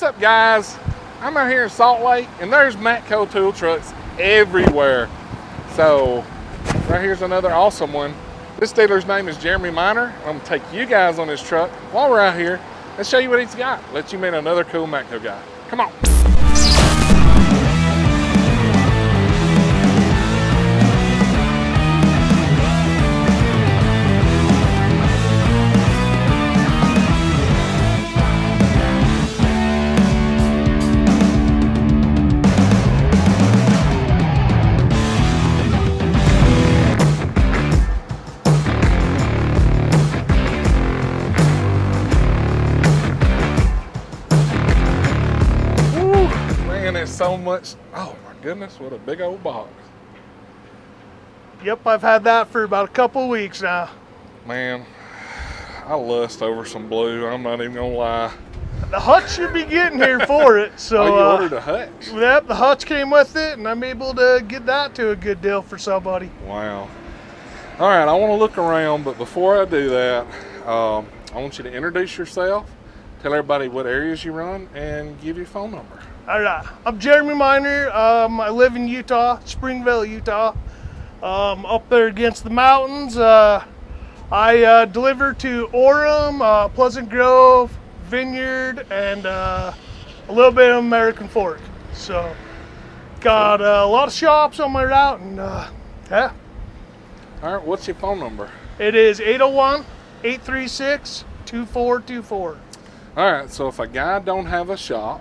What's up, guys? I'm out here in Salt Lake, and there's Matco tool trucks everywhere. So right here's another awesome one. This dealer's name is Jeremy Miner. I'm gonna take you guys on this truck while we're out here. Let's show you what he's got. Let you meet another cool Matco guy. Come on. So much. Oh my goodness, what a big old box. Yep, I've had that for about a couple of weeks now. Man, I lust over some blue, I'm not even gonna lie. The hutch should be getting here for it, so. Oh, you ordered a hutch? Yep, the hutch came with it, and I'm able to get that to a good deal for somebody. Wow. All right, I want to look around, but before I do that, I want you to introduce yourself, tell everybody what areas you run, and give your phone number. All right, I'm Jeremy Miner. I live in Utah, Springville, Utah, up there against the mountains. I deliver to Orem, Pleasant Grove, Vineyard, and a little bit of American Fork. So got a lot of shops on my route, and yeah. All right, what's your phone number? It is 801-836-2424. All right, so if a guy don't have a shop,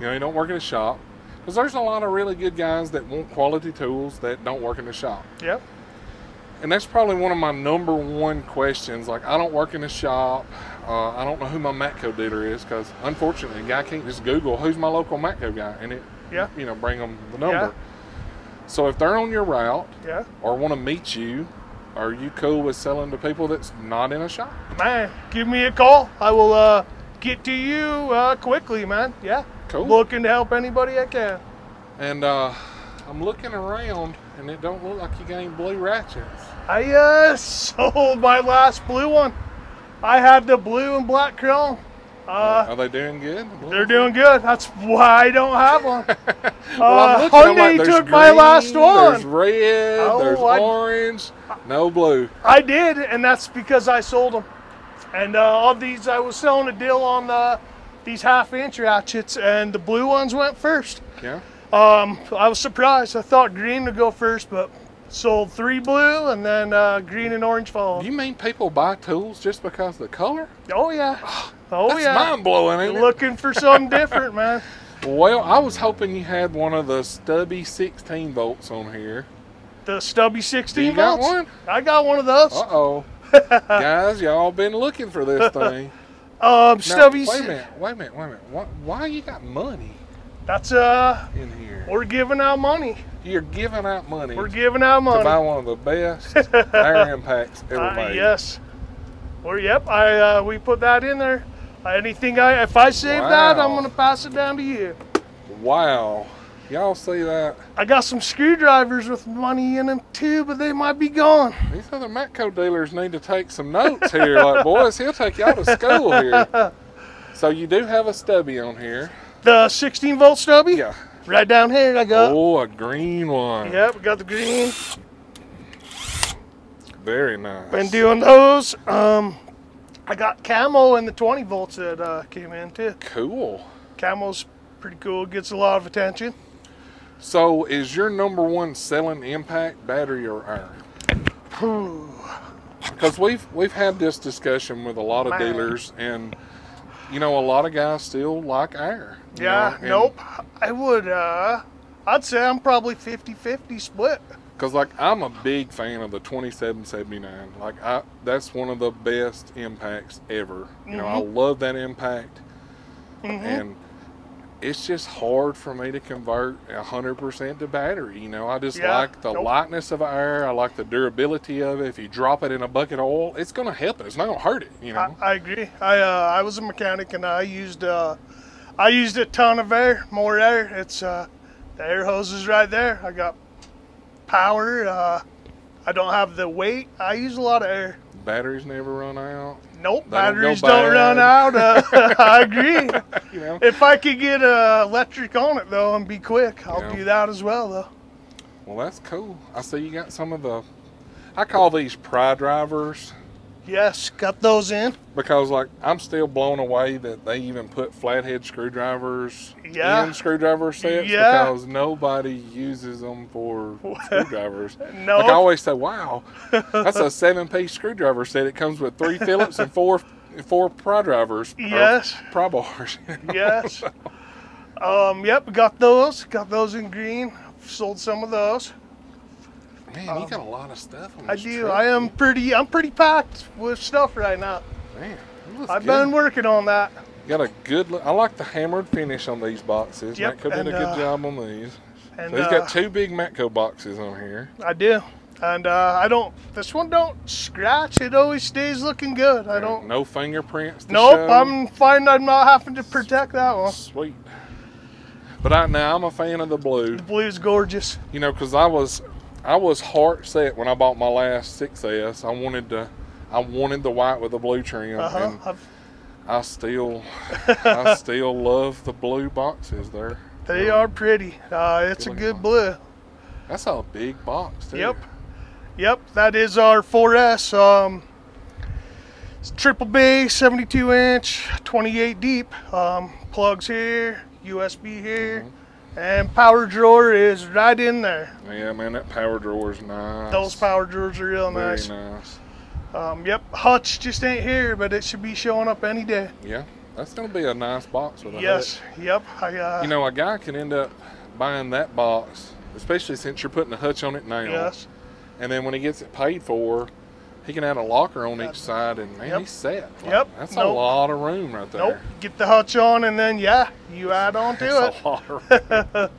you know, you don't work in a shop, because there's a lot of really good guys that want quality tools that don't work in the shop. Yep. And that's probably one of my number one questions. Like, I don't work in a shop. I don't know who my Matco dealer is, because unfortunately, a guy can't just Google who's my local Matco guy and it, yeah, you know, bring them the number. Yeah. So if they're on your route, yeah, or want to meet you, are you cool with selling to people that's not in a shop? Man, give me a call. I will get to you quickly, man. Yeah. Cool. Looking to help anybody I can. And I'm looking around, and it don't look like you got any blue ratchets. I sold my last blue one. I had the blue and black chrome. Are they doing good? They're doing good. That's why I don't have one. Well, Hyundai took green, my last one. There's red, there's orange, no blue. I did, and that's because I sold them. And of these, I was selling a deal on these half-inch ratchets, and the blue ones went first. Yeah. I was surprised. I thought green would go first, but sold 3 blue, and then green and orange followed. You mean people buy tools just because of the color? Oh yeah. Oh, that's, yeah, mind-blowing, ain't it? Looking for something different, man. Well, I was hoping you had one of the stubby 16 volts on here. The stubby 16 volts? You got one? I got one of those. Uh-oh. Guys, y'all been looking for this thing. Stubby. Wait a minute, wait a minute, wait a minute. Why you got money? That's in here. We're giving out money. You're giving out money. We're giving out money to buy one of the best iron packs ever made. Yes. Well, yep. We put that in there. Anything if I save that, I'm gonna pass it down to you. Wow. Y'all see that? I got some screwdrivers with money in them too, but they might be gone. These other Matco dealers need to take some notes here. Like, boys, he'll take y'all to school here. So you do have a stubby on here. The 16 volt stubby? Yeah. Right down here I got. Oh, a green one. Yep, we got the green. Very nice. Been doing those. I got camo and the 20 volts that came in too. Cool. Camo's pretty cool, gets a lot of attention. So is your number one selling impact, battery, or iron? Because we've had this discussion with a lot of dealers, and you know, a lot of guys still like iron. Yeah, nope. I would I'd say I'm probably 50-50 split. Because like, I'm a big fan of the 2779. Like, that's one of the best impacts ever. You know, I love that impact. And it's just hard for me to convert 100% to battery. You know, I just like the lightness of air. I like the durability of it. If you drop it in a bucket of oil, it's going to help it. It's not going to hurt it, you know. I agree. I was a mechanic, and I used a ton of air, more air. It's the air hose is right there. I got power. I don't have the weight. I use a lot of air. Batteries never run out. Nope, batteries don't run out. I agree. You know? If I could get electric on it, though, and be quick, I'll do that as well, though. Well, that's cool. I see you got some of the, I call these pry drivers. Yes, got those in. Because, like, I'm still blown away that they even put flathead screwdrivers in screwdriver sets because nobody uses them for screwdrivers. No. Like, I always say, wow, that's a 7-piece screwdriver set. It comes with 3 Phillips and four pry drivers. Yes. Pry bars. You know? Yes. So. Yep, got those. Got those in green. Sold some of those. Man, you got a lot of stuff on this truck. I'm pretty packed with stuff right now. Man, I've been working on that. Got a good look. I like the hammered finish on these boxes. Yep. Could have done a good job on these. And so he's got 2 big Matco boxes on here. I do. And this one don't scratch. It always stays looking good. I don't. No fingerprints to show. I'm fine. I'm not having to protect that one. Sweet. But I'm a fan of the blue. The blue is gorgeous. You know, because I was heart set when I bought my last 6S. I wanted the white with the blue trim, and I still love the blue boxes there. They are pretty. It's a good blue. That's a big box too. Yep. That is our 4S. It's triple bay, 72 inch, 28 deep. Plugs here, USB here. And power drawer is right in there. Yeah, man, that power drawer is nice. Those power drawers are real nice. Very nice. Yep, hutch just ain't here, but it should be showing up any day. Yeah, that's going to be a nice box with a hutch. Yep. You know, a guy can end up buying that box, especially since you're putting a hutch on it now. Yes. And then when he gets it paid for, he can add a locker on each side, and man, he's set. Like, that's a lot of room right there. Get the hutch on, and then you add on to it. That's a lot of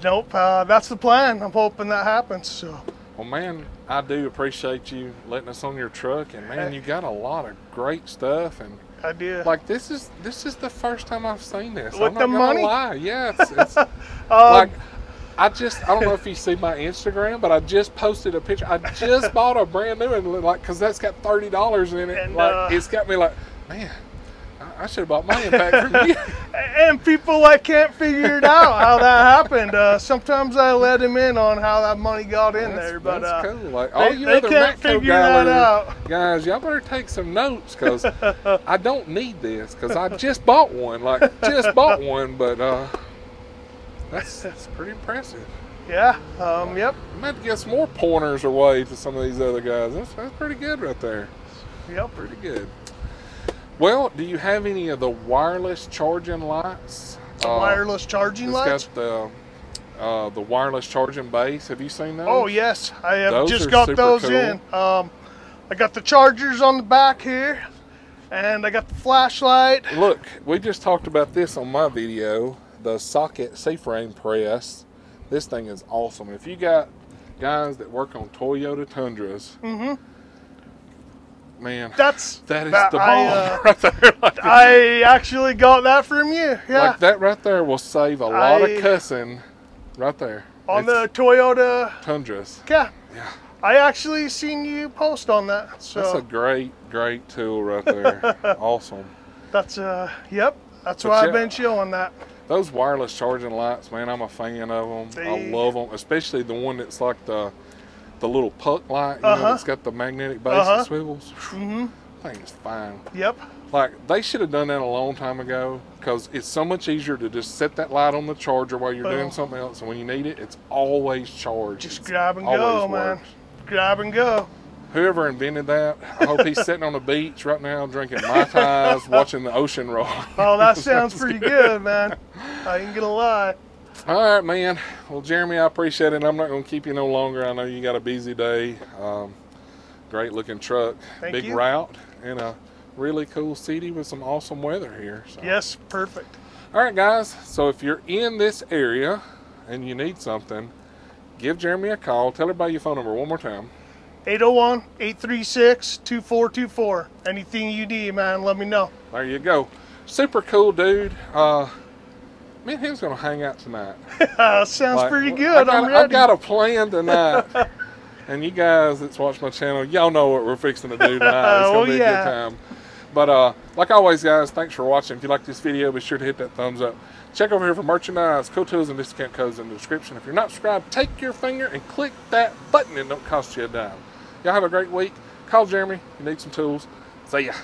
room. That's the plan. I'm hoping that happens. So. Well, man, I do appreciate you letting us on your truck, and man, you got a lot of great stuff. And I do. Like this is the first time I've seen this. With the money? I'm not gonna lie. Yeah, it's like. I don't know if you see my Instagram, but I just posted a picture. I just bought a brand new one, like, because that's got $30 in it. And, like, it's got me like, man, I should have bought my Impact from you. And people, like, can't figure it out how that happened. Sometimes I let them in on how that money got in there. But that's cool. Like, all you other Matco guys, y'all better take some notes, because I don't need this, because I just bought one. Like, but... That's pretty impressive. Yeah. Yep. I might guess more pointers away to some of these other guys. That's pretty good right there. Yep. Pretty good. Well, do you have any of the wireless charging lights? Wireless charging lights? It's got the wireless charging base. Have you seen those? Oh, yes. I have just got those in. I got the chargers on the back here, and I got the flashlight. Look, we just talked about this on my video. The socket C-frame press. This thing is awesome. If you got guys that work on Toyota Tundras, man, that is the bomb right there. Like, I actually got that from you. Yeah, like that right there will save a lot of cussing right there on the Toyota Tundras. Yeah. I actually seen you post on that. So that's a great tool right there. Awesome. That's That's why I've been showing that. Those wireless charging lights, man, I'm a fan of them. I love them, especially the one that's like the little puck light. You know, it's got the magnetic base that swivels. Thing is fine. Yep. Like, they should have done that a long time ago, because it's so much easier to just set that light on the charger while you're doing something else, and when you need it, it's always charged. Just grab and go, man. Grab and go. Whoever invented that, I hope he's sitting on the beach right now drinking Mai Tais, watching the ocean roll. Oh, that sounds pretty good, man. I ain't gonna lie. All right, man. Well, Jeremy, I appreciate it. I'm not gonna keep you no longer. I know you got a busy day. Great looking truck. Thank you. Big route and a really cool city with some awesome weather here. So. Yes, perfect. All right, guys. So if you're in this area and you need something, give Jeremy a call. Tell everybody your phone number one more time. 801-836-2424. Anything you need, man, let me know. There you go. Super cool dude. Me and him's gonna hang out tonight. Sounds like, pretty good. I'm ready. I've got a plan tonight. And you guys that's watched my channel, y'all know what we're fixing to do tonight. It's gonna be a good time. But like always, guys, thanks for watching. If you like this video, be sure to hit that thumbs up. Check over here for merchandise, cool tools, and discount codes in the description. If you're not subscribed, take your finger and click that button. It don't cost you a dime. Y'all have a great week. Call Jeremy if you need some tools. See ya.